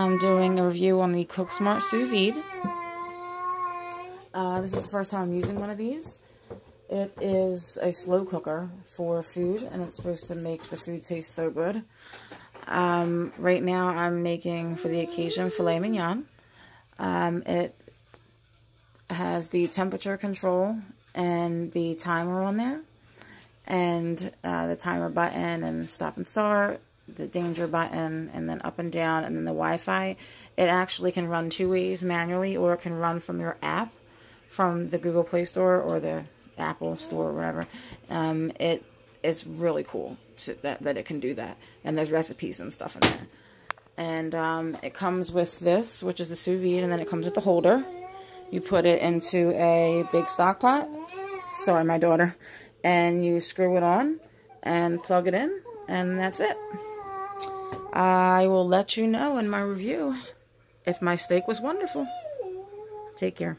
I'm doing a review on the Cook Smart Sous Vide. This is the first time I'm using one of these. It is a slow cooker for food, and it's supposed to make the food taste so good. Right now I'm making, for the occasion, filet mignon. It has the temperature control and the timer on there, and the timer button and stop and start, the danger button, and then up and down, and then the Wi-Fi. It actually can run two ways, manually, or it can run from your app, from the Google Play Store or the Apple Store or wherever. It is really cool that it can do that, and there's recipes and stuff in there. And it comes with this, which is the sous vide, and then it comes with the holder. You put it into a big stock pot, sorry my daughter, and you screw it on and plug it in, and that's it. I will let you know in my review if my steak was wonderful. Take care.